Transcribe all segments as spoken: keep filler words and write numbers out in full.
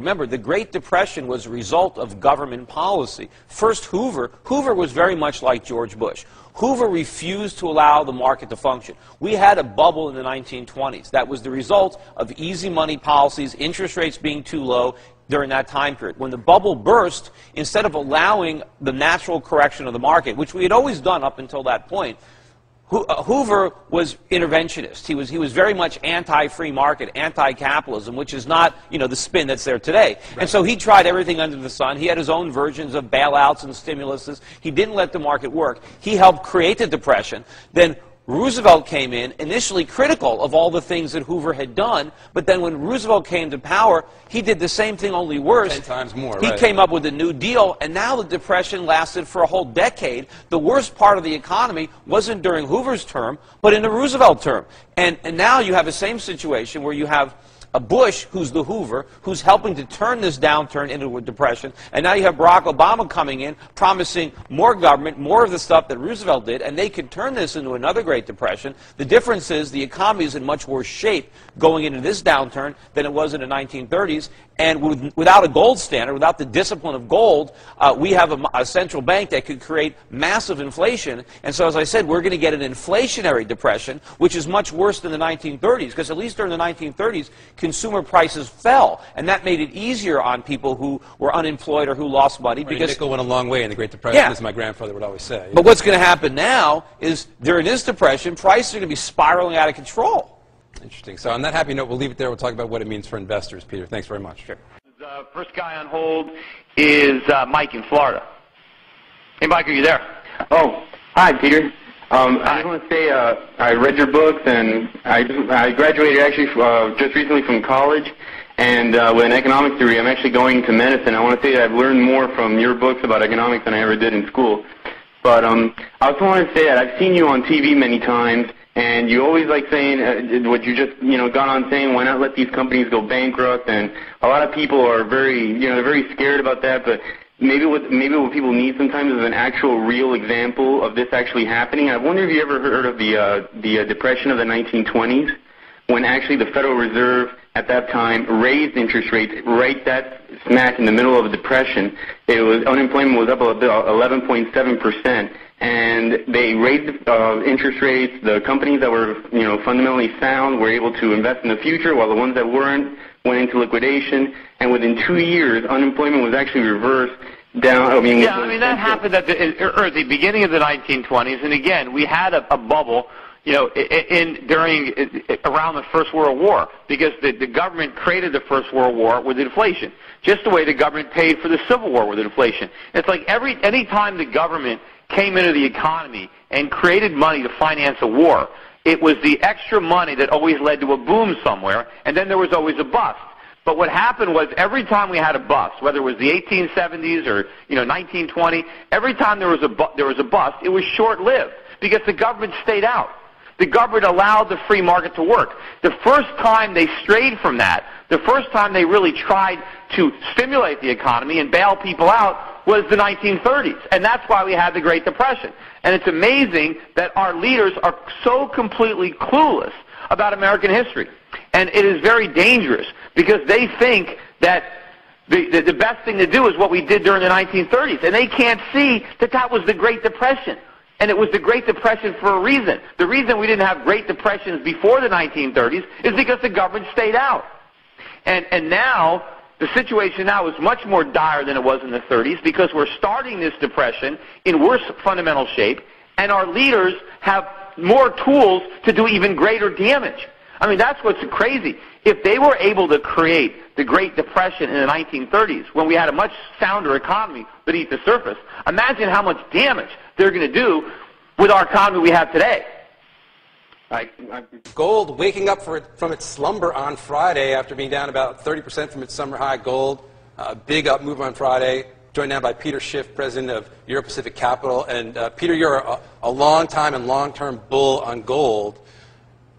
Remember, the Great Depression was a result of government policy. First, Hoover. Hoover was very much like George Bush. Hoover refused to allow the market to function. We had a bubble in the nineteen twenties. That was the result of easy money policies, interest rates being too low during that time period. When the bubble burst, instead of allowing the natural correction of the market, which we had always done up until that point, Hoover was interventionist. He was, he was very much anti-free market, anti-capitalism, which is not, you know, the spin that's there today. Right. And so he tried everything under the sun. He had his own versions of bailouts and stimuluses. He didn't let the market work. He helped create the Depression. Then Roosevelt came in, initially critical of all the things that Hoover had done, but then when Roosevelt came to power, he did the same thing, only worse. Ten times more, right? He came up with the New Deal, and now the Depression lasted for a whole decade. The worst part of the economy wasn't during Hoover's term, but in the Roosevelt term. And, and now you have the same situation where you have a Bush, who's the Hoover, who's helping to turn this downturn into a depression, and now you have Barack Obama coming in, promising more government, more of the stuff that Roosevelt did, and they could turn this into another Great Depression. The difference is the economy is in much worse shape going into this downturn than it was in the nineteen thirties, and with, without a gold standard, without the discipline of gold, uh, we have a, a central bank that could create massive inflation, and so as I said, we're going to get an inflationary depression, which is much worse than the nineteen thirties, because at least during the nineteen thirties, consumer prices fell, and that made it easier on people who were unemployed or who lost money. Because a nickel went a long way in the Great Depression, yeah, as my grandfather would always say. But what's going to happen now is, during this depression, prices are going to be spiraling out of control. Interesting. So on that happy note, we'll leave it there. We'll talk about what it means for investors. Peter, thanks very much. Sure. The first guy on hold is uh, Mike in Florida. Hey, Mike, are you there? Oh, hi, Peter. Um, I just want to say uh, I read your books, and I, I graduated actually uh, just recently from college, and uh, with an economics degree. I'm actually going to medicine. I want to say that I've learned more from your books about economics than I ever did in school. But um, I also want to say that I've seen you on T V many times, and you always like saying uh, what you just you know got on saying. Why not let these companies go bankrupt? And a lot of people are very you know very scared about that, but. Maybe what, maybe what people need sometimes is an actual real example of this actually happening. I wonder if you ever heard of the, uh, the uh, Depression of the nineteen twenties, when actually the Federal Reserve at that time raised interest rates right that smack in the middle of a depression. It was, unemployment was up about eleven point seven percent, and they raised uh, interest rates. The companies that were you know, fundamentally sound were able to invest in the future, while the ones that weren't went into liquidation, and within two years, unemployment was actually reversed down. I mean, yeah, I mean that happened at the, or at the beginning of the nineteen twenties, and again, we had a, a bubble, you know, in, in during around the First World War, because the, the government created the First World War with inflation, just the way the government paid for the Civil War with inflation. It's like every any time the government came into the economy and created money to finance a war. It was the extra money that always led to a boom somewhere, and then there was always a bust. But what happened was every time we had a bust, whether it was the eighteen seventies or you know nineteen twenty, every time there was a bu there was a bust, it was short-lived because the government stayed out. The government allowed the free market to work. The first time they strayed from that, the first time they really tried to stimulate the economy and bail people out was the nineteen thirties, and that's why we had the Great Depression. And it's amazing that our leaders are so completely clueless about American history. And it is very dangerous because they think that the, the, the best thing to do is what we did during the nineteen thirties, and they can't see that that was the Great Depression. And it was the Great Depression for a reason. The reason we didn't have Great Depressions before the nineteen thirties is because the government stayed out. And, and now, the situation now is much more dire than it was in the thirties because we're starting this depression in worse fundamental shape, and our leaders have more tools to do even greater damage. I mean, that's what's crazy. If they were able to create the Great Depression in the nineteen thirties, when we had a much sounder economy beneath the surface, imagine how much damage they're going to do with our economy we have today. I, I, gold waking up for it, from its slumber on Friday after being down about thirty percent from its summer high. Gold, uh, big up move on Friday, joined now by Peter Schiff, president of Euro Pacific Capital. And uh, Peter, you're a, a long-time and long-term bull on gold.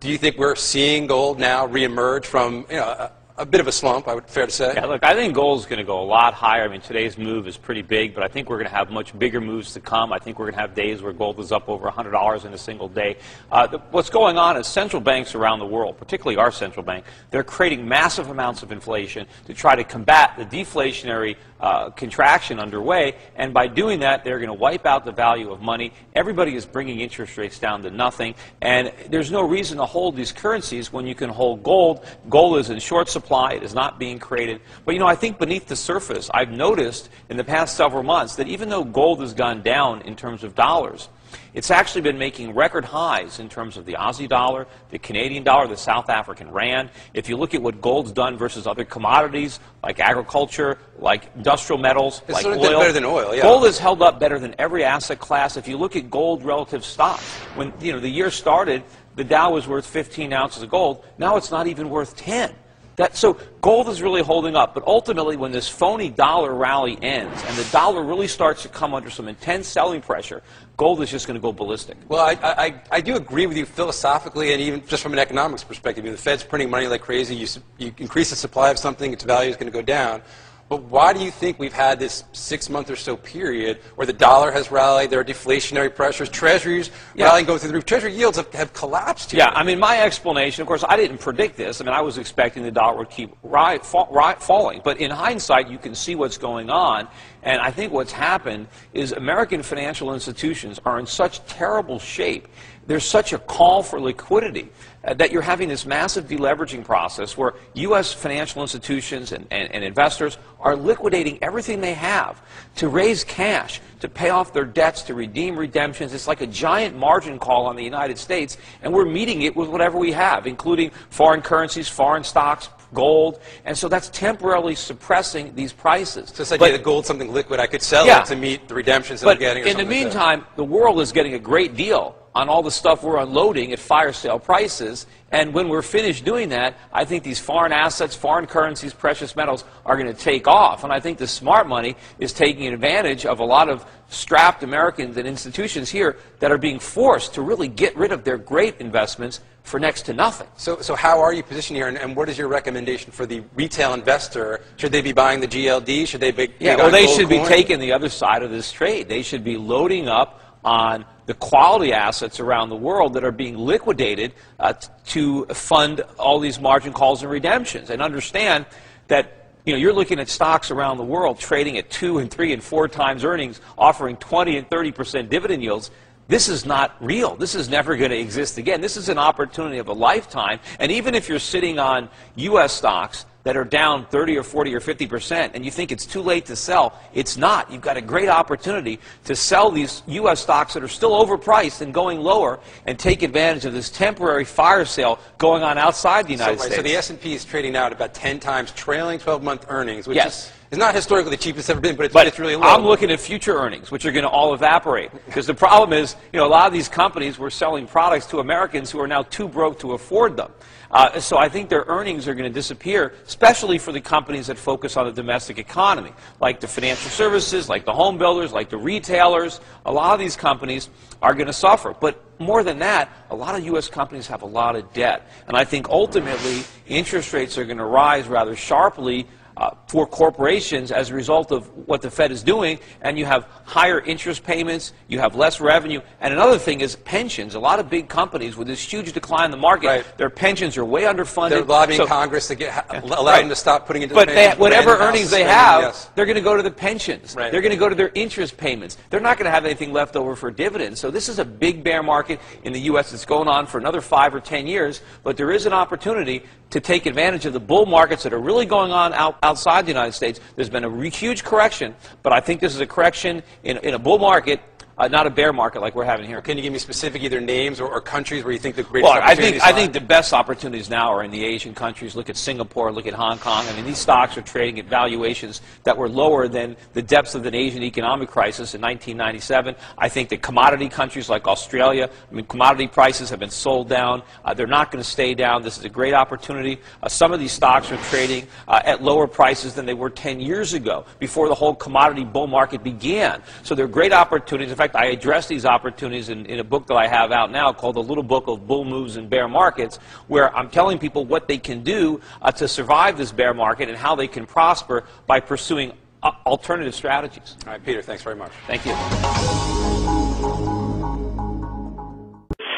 Do you think we're seeing gold now reemerge from you know, a, a bit of a slump, I would fair to say. Yeah, look, I think gold's going to go a lot higher. I mean, today's move is pretty big, but I think we're going to have much bigger moves to come. I think we're going to have days where gold is up over one hundred dollars in a single day. Uh, the, what's going on is central banks around the world, particularly our central bank, they're creating massive amounts of inflation to try to combat the deflationary uh, contraction underway, and by doing that, they're going to wipe out the value of money. Everybody is bringing interest rates down to nothing, and there's no reason to hold these currencies when you can hold gold. Gold is in short supply. It is not being created. But, you know, I think beneath the surface, I've noticed in the past several months that even though gold has gone down in terms of dollars, it's actually been making record highs in terms of the Aussie dollar, the Canadian dollar, the South African rand. If you look at what gold's done versus other commodities like agriculture, like industrial metals, it's like sort of oil, better than oil, yeah. Gold has held up better than every asset class. If you look at gold relative stocks, when you know the year started, the Dow was worth fifteen ounces of gold. Now it's not even worth ten. That, so gold is really holding up, but ultimately when this phony dollar rally ends and the dollar really starts to come under some intense selling pressure, gold is just going to go ballistic. Well, I, I, I do agree with you philosophically and even just from an economics perspective. You know, the Fed's printing money like crazy. You, you increase the supply of something, its value is going to go down. But why do you think we've had this six-month or so period where the dollar has rallied, there are deflationary pressures, treasuries yeah. rallying, go through the roof, treasury yields have, have collapsed here? Yeah, I mean, my explanation, of course, I didn't predict this. I mean, I was expecting the dollar would keep ri fall, ri falling. But in hindsight, you can see what's going on. And I think what's happened is American financial institutions are in such terrible shape. There's such a call for liquidity uh, that you're having this massive deleveraging process where U S financial institutions and, and, and investors are liquidating everything they have to raise cash, to pay off their debts, to redeem redemptions. It's like a giant margin call on the United States, and we're meeting it with whatever we have, including foreign currencies, foreign stocks, gold, and so that's temporarily suppressing these prices. So this idea that gold's something liquid, I could sell yeah, it to meet the redemptions that I'm getting. But in the meantime, like the world is getting a great deal on all the stuff we're unloading at fire sale prices, and when we're finished doing that, I think these foreign assets, foreign currencies, precious metals are going to take off, and I think the smart money is taking advantage of a lot of strapped Americans and institutions here that are being forced to really get rid of their great investments for next to nothing. So, so how are you positioned here, and, and what is your recommendation for the retail investor? Should they be buying the G L D? Should they be yeah, well, they should be taking the other side of this trade. They should be loading up on the quality assets around the world that are being liquidated uh, to fund all these margin calls and redemptions, and understand that you know, you're looking at stocks around the world trading at two and three and four times earnings, offering twenty and thirty percent dividend yields. This is not real. This is never going to exist again. This is an opportunity of a lifetime, and even if you're sitting on U S stocks that are down thirty or forty or fifty percent, and you think it's too late to sell, it's not. You've got a great opportunity to sell these U S stocks that are still overpriced and going lower and take advantage of this temporary fire sale going on outside the United so, right, States. So the S and P is trading now at about ten times trailing twelve-month earnings, which yes. is It's not historically the cheapest it's ever been, but it's, but it's really low. I'm looking at future earnings, which are going to all evaporate. Because the problem is, you know, a lot of these companies were selling products to Americans who are now too broke to afford them. Uh, so I think their earnings are going to disappear, especially for the companies that focus on the domestic economy, like the financial services, like the home builders, like the retailers. A lot of these companies are going to suffer. But more than that, a lot of U S companies have a lot of debt. And I think ultimately interest rates are going to rise rather sharply Uh, for corporations as a result of what the Fed is doing, and you have higher interest payments, you have less revenue, and another thing is pensions. A lot of big companies with this huge decline in the market, right. their pensions are way underfunded. They're lobbying so, Congress to get, yeah, allow right. them to stop putting into but the payments. But whatever earnings they have, yes. they're going to go to the pensions. Right. They're going to go to their interest payments. They're not going to have anything left over for dividends. So this is a big bear market in the U S that's going on for another five or ten years, but there is an opportunity to take advantage of the bull markets that are really going on out, outside the United States. There's been a huge correction, but I think this is a correction in, in a bull market, uh, not a bear market like we're having here. Can you give me specific either names or, or countries where you think the greatest well, opportunities are? I think the best opportunities now are in the Asian countries. Look at Singapore, look at Hong Kong. I mean, these stocks are trading at valuations that were lower than the depths of the Asian economic crisis in nineteen ninety-seven. I think the commodity countries like Australia, I mean, commodity prices have been sold down. Uh, they're not going to stay down. This is a great opportunity. Uh, some of these stocks are trading uh, at lower prices than they were ten years ago, before the whole commodity bull market began. So they're great opportunities. In fact, fact, I address these opportunities in, in a book that I have out now called The Little Book of Bull Moves and Bear Markets, where I'm telling people what they can do uh, to survive this bear market and how they can prosper by pursuing uh, alternative strategies. All right, Peter, thanks very much. Thank you.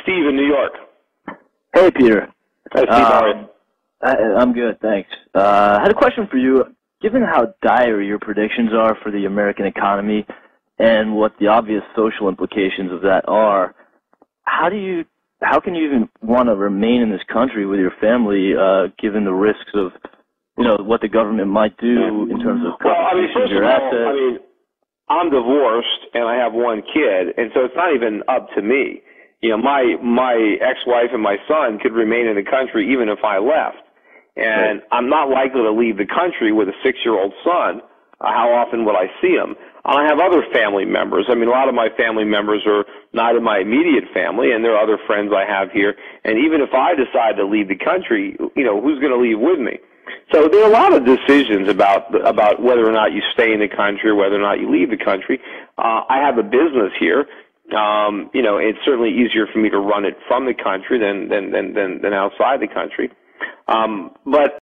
Steve in New York. Hey, Peter. Hi, Steve. Um, How are you? I, I'm good, thanks. Uh, I had a question for you. Given how dire your predictions are for the American economy and what the obvious social implications of that are, how do you, how can you even want to remain in this country with your family, uh, given the risks of, you know, what the government might do in terms of well, I mean, first of all, assets? I mean, I'm divorced and I have one kid, and so it's not even up to me. You know, my my ex-wife and my son could remain in the country even if I left. And I'm not likely to leave the country with a six-year-old son. Uh, how often would I see him? I have other family members. I mean, a lot of my family members are not in my immediate family, and there are other friends I have here. And even if I decide to leave the country, you know, who's going to leave with me? So there are a lot of decisions about about whether or not you stay in the country or whether or not you leave the country. Uh, I have a business here. Um, you know, it's certainly easier for me to run it from the country than than than than, than outside the country. Um, but